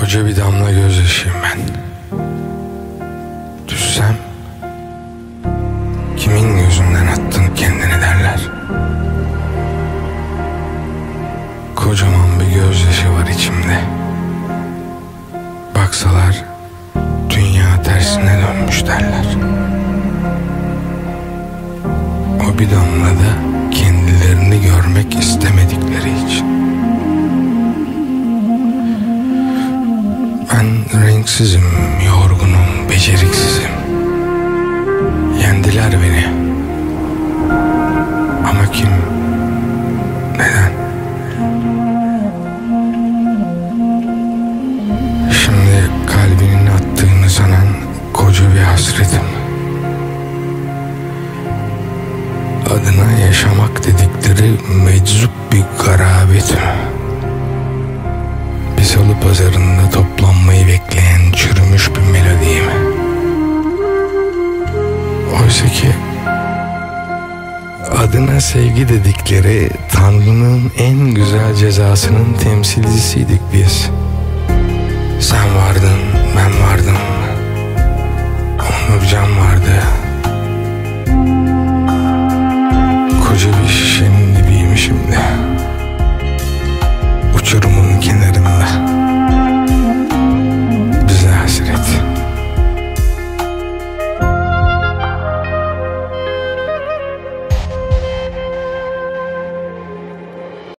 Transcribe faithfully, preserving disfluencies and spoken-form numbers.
koca bir damla gözyaşıyım ben. Düşsem kimin gözünden attın kendini derler. Kocaman bir gözyaşı var içimde. Baksalar dünya tersine dönmüş derler. O bir damlada kendilerini görmek istemedikleri için. Ben renksizim, yorgunum, beceriksizim. Yendiler beni. Ama kim, neden? Şimdi kalbinin attığını sanan koca bir hasretim. Adına yaşamak dedikleri meczup bir garabetim. Bir salı pazarında toplanmayı bekleyen çürümüş bir melodiyim. Oysa ki adına sevgi dedikleri Tanrı'nın en güzel cezasının temsilcisiydik biz. Sen vardın, ben vardım, Onurcan vardı. Koca bir şişenin dibiyim şimdi. Uçurumun